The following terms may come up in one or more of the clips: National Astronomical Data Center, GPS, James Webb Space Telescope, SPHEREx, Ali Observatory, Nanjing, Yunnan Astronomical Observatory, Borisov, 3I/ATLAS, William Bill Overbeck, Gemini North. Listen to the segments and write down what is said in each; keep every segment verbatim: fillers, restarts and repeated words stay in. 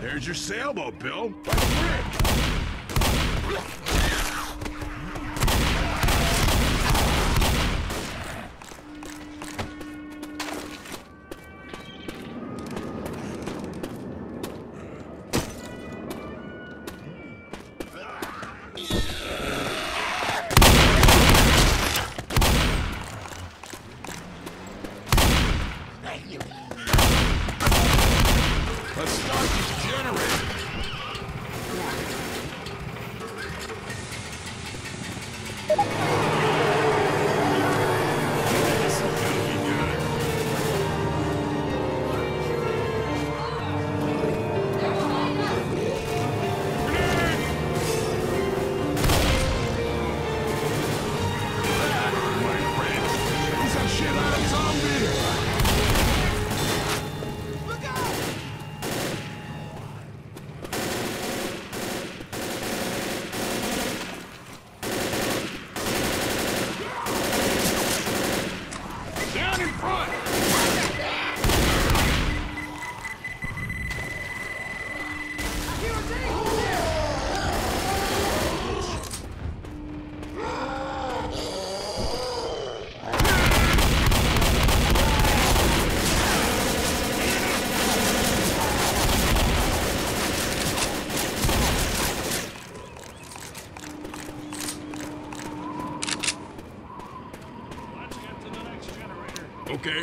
There's your sailboat, Bill. By the bridge. Okay.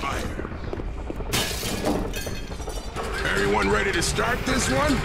Fire. Everyone ready to start this one?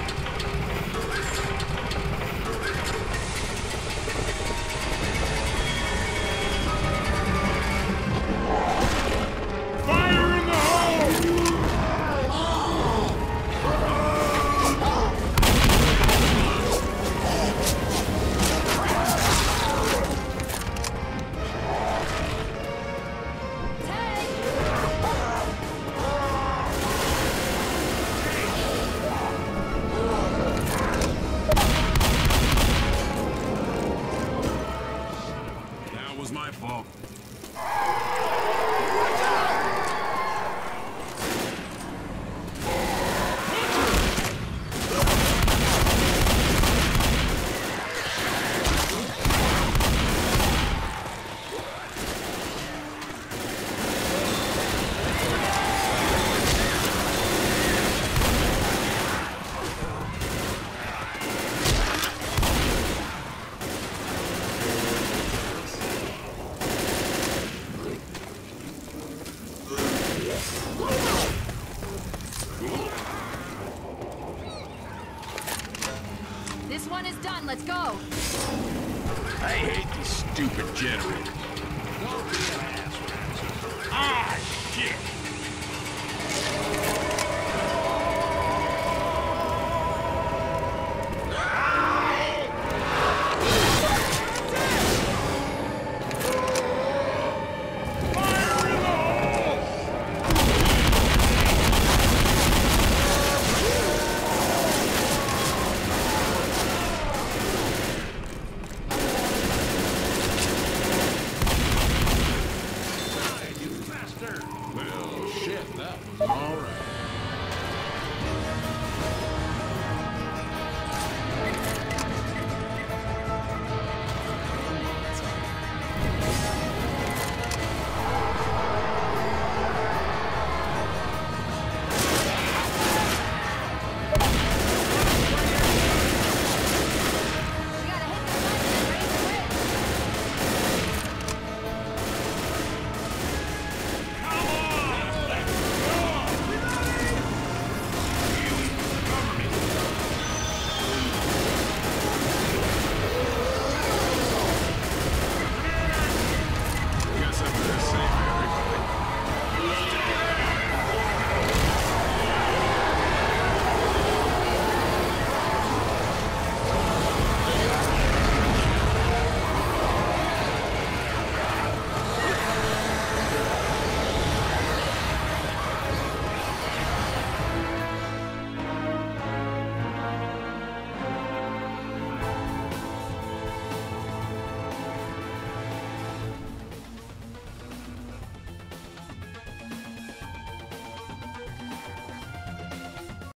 This one is done, let's go! I hate these stupid generators. Ah, shit!